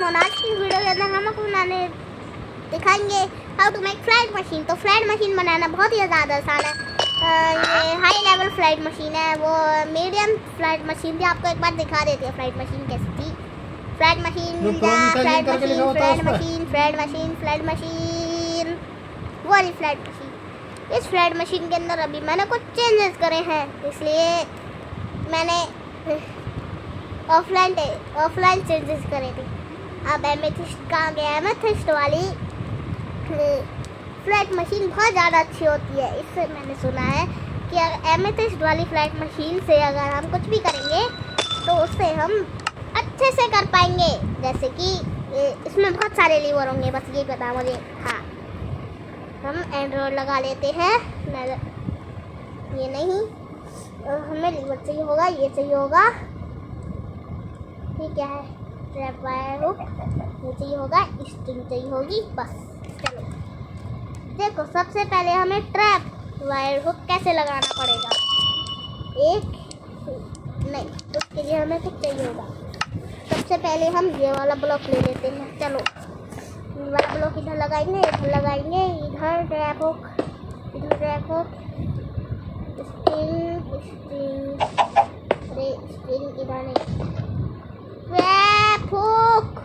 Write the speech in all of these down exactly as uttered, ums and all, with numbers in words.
Doraemon. आज की video के अंदर हम आपको बनाने दिखाएंगे how to make flight machine. तो फ्लाइट मशीन बनाना बहुत ही ज़्यादा आसान है। ये हाई लेवल फ्लाइट मशीन है, वो मीडियम फ्लाइट मशीन भी आपको एक बार दिखा देती है। फ्लाइट मशीन कैसी थी, flight machine flight machine flight machine flight machine flight machine वो वाली फ्लाइट मशीन। इस फ्लाइट मशीन के अंदर अभी मैंने कुछ चेंजेस करे हैं, इसलिए मैंने ऑफलाइन ऑफलाइन चेंजेस करे थे। अब एमेथिस्ट कहाँ गया? एमेथिस्ट वाली फ्लाइट मशीन बहुत ज़्यादा अच्छी होती है। इससे मैंने सुना है कि अगर एमेथिस्ट वाली फ्लाइट मशीन से अगर हम कुछ भी करेंगे तो उससे हम अच्छे से कर पाएंगे। जैसे कि इसमें बहुत सारे लीवर होंगे, बस ये पता मुझे। हाँ, हम एंड्रॉयड लगा लेते हैं। ये नहीं, हमें लीवर चाहिए होगा, ये चाहिए होगा। ये क्या है? ट्रैप वायर हो, ये चाहिए होगा, स्ट्रिंग चाहिए होगी। बस चलो देखो, सबसे पहले हमें ट्रैप वायर हुक कैसे लगाना पड़ेगा। एक नहीं, उसके लिए हमें कुछ चाहिए होगा। सबसे पहले हम ये वाला ब्लॉक ले लेते हैं। चलो, ये वाला ब्लॉक इधर लगाएंगे, इधर लगाएंगे, इधर ट्रैप हुक, इधर ट्रैप हुक, स्ट्रिंग स्ट्रिंग अरे स्ट्रिंग इधर नहीं, ट्रैप हुक।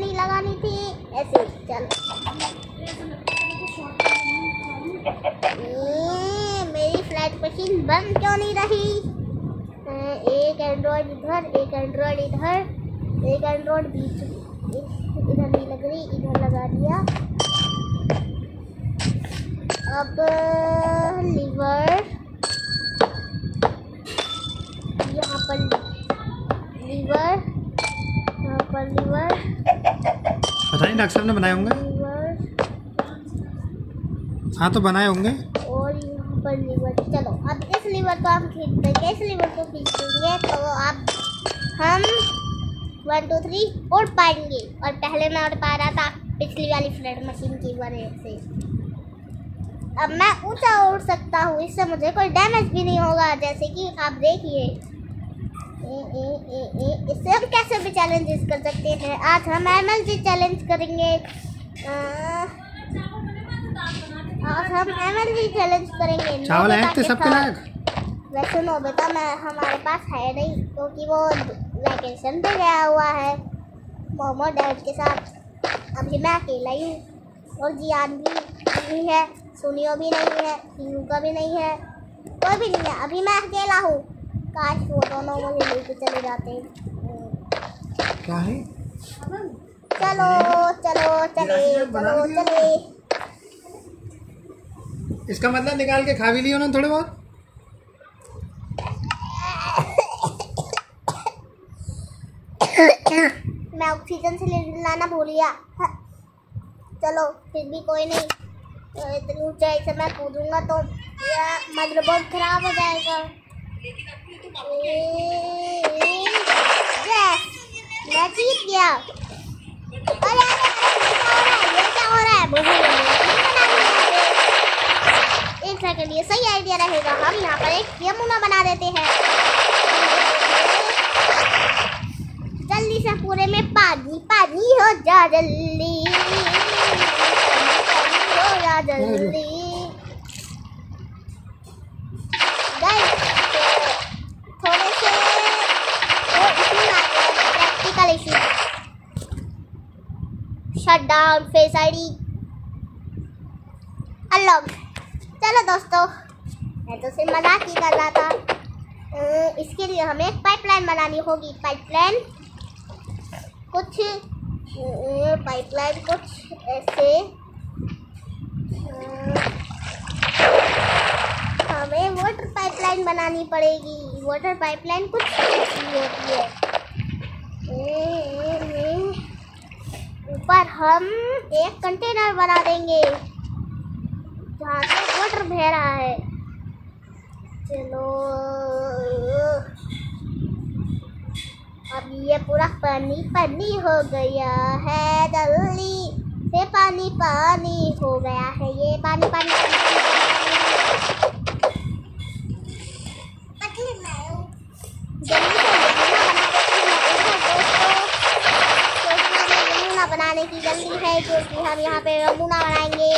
नहीं लगानी थी ऐसे। चलो, मेरी फ्लाइट मशीन बंद क्यों नहीं रही? एक एंड्रॉयड इधर, एक एंड्रॉयड इधर, एक एंड्रॉयड बीच में, इधर नहीं लग रही, इधर लगा दिया। अब लीवर यहाँ पर, लीवर यहाँ पर, लीवर पता नहीं डॉक्टर साहब ने बनाए होंगे। हाँ, तो बनाए होंगे। और यहाँ पर लीवर। चलो, अब इस लीवर को हम खींच देंगे, इस लीवर को खींच देंगे तो आप हम वन टू थ्री उड़ पाएंगे। और पहले मैं उड़ पा रहा था पिछली वाली फ्लाइट मशीन की वजह से। अब मैं ऊंचा उड़ सकता हूँ, इससे मुझे कोई डैमेज भी नहीं होगा। जैसे कि आप देखिए, ए ए ए ए इससे हम कैसे भी चैलेंजेस कर सकते हैं। आज हम एमएल जी चैलेंज करेंगे। आज हम एमएल जी चैलेंज करेंगे। चावल है तो सबके लायक। वैसे नो बेटा, मैं हमारे पास है नहीं, क्योंकि वो वैकेशन पे गया हुआ है मोमो डैड के साथ। अभी मैं अकेला ही हूँ, और जियान भी नहीं है, सुनियो भी नहीं है, सीनू का भी नहीं है, कोई भी नहीं है। अभी मैं अकेला हूँ। काश वो दोनों मुझे लेके चले जाते। क्या है? चलो चलो चले चलो चले। इसका मतलब निकाल के खा भी लियो ना थोड़े बहुत। मैं ऑक्सीजन सिलेंडर लाना भूल गया। चलो, फिर भी कोई नहीं। तो इतनी ऊंचाई से मैं कूदूंगा तो मदरबोर्ड खराब हो जाएगा। यस, मैं जीत गया। अरे ये क्या हो रहा है? एक सेकंड, ये सही आइडिया रहेगा, हम यहाँ पर एक यमुना बना देते हैं। जल्दी से पूरे में पानी पानी हो जा, जल्दी हो जा, जल्दी। शट डाउन फेस आईडी अलग। चलो दोस्तों, मैं तो सिर्फ मजाक ही कर रहा था। इसके लिए हमें एक पाइपलाइन बनानी होगी। पाइपलाइन कुछ पाइपलाइन कुछ ऐसे हमें वाटर पाइपलाइन बनानी पड़ेगी। वाटर पाइपलाइन कुछ ऐसी होती है। ऊपर हम एक कंटेनर बना देंगे जहाँ से वाटर बह रहा है। चलो, अब ये पूरा पानी पानी हो गया है। जल्दी से पानी पानी हो गया है ये पानी पानी, पानी, पानी। बनाने की जल्दी है क्योंकि हम यहाँ पे नमूना बनाएंगे।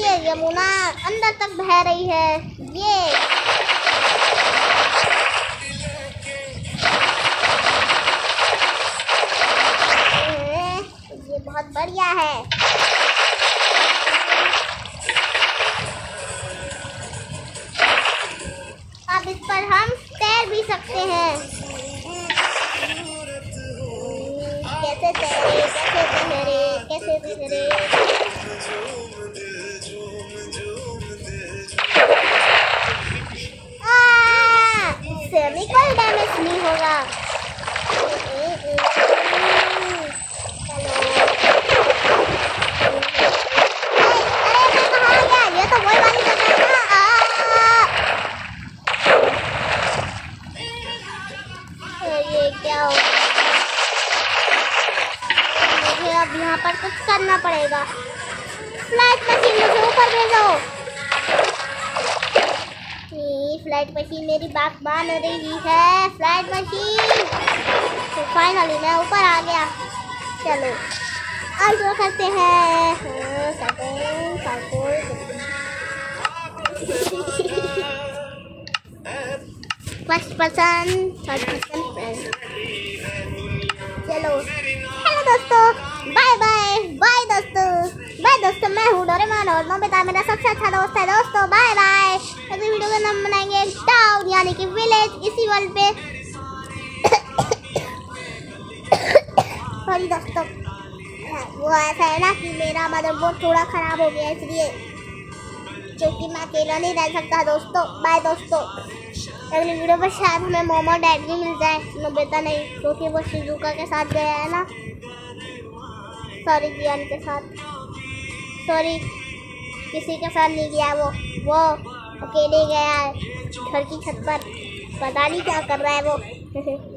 ये यमुना अंदर तक बह रही है। ये ये बहुत बढ़िया है। अब इस पर हम तैर भी सकते हैं। कैसे तैरे कैसे तैरे कैसे तैरे कोई डैमेज नहीं होगा। ये तो वही वाली ये क्या हो? मुझे अब यहाँ पर कुछ करना पड़ेगा। फ्लाइट मशीन मुझे ऊपर ले जाओ। फ्लाइट मशीन मेरी बात मान रही है। फ्लाइट मशीन तो फाइनली मैं ऊपर आ गया। चलो अब जो करते हैं सकूं, सकूं, सकूं। First person first person friend. चलो हेलो दोस्तों, बाय बाय बाय दोस्तों बाय दोस्तों मैं हूँ डोरेमोन और नोबिता मेरा सबसे अच्छा दोस्त है। दोस्तों बाय बाय। अगली वीडियो का नाम बनाएंगे टाउन यानी कि विलेज इसी वर्ल्ड पे। और दोस्तों वो ऐसा है ना कि मेरा मदरबोर्ड थोड़ा खराब हो गया इसलिए, क्योंकि मैं अकेला नहीं रह सकता। दोस्तों बाय दोस्तों। अगली वीडियो पर शायद हमें मोमो और डैड भी मिल जाए, नोबिता नहीं क्योंकि वो शिजुका के साथ गया है ना, सॉरी जियान के साथ, सॉरी किसी के साथ नहीं गया। वो वो अकेले गया है घर की छत पर, पता नहीं क्या कर रहा है वो।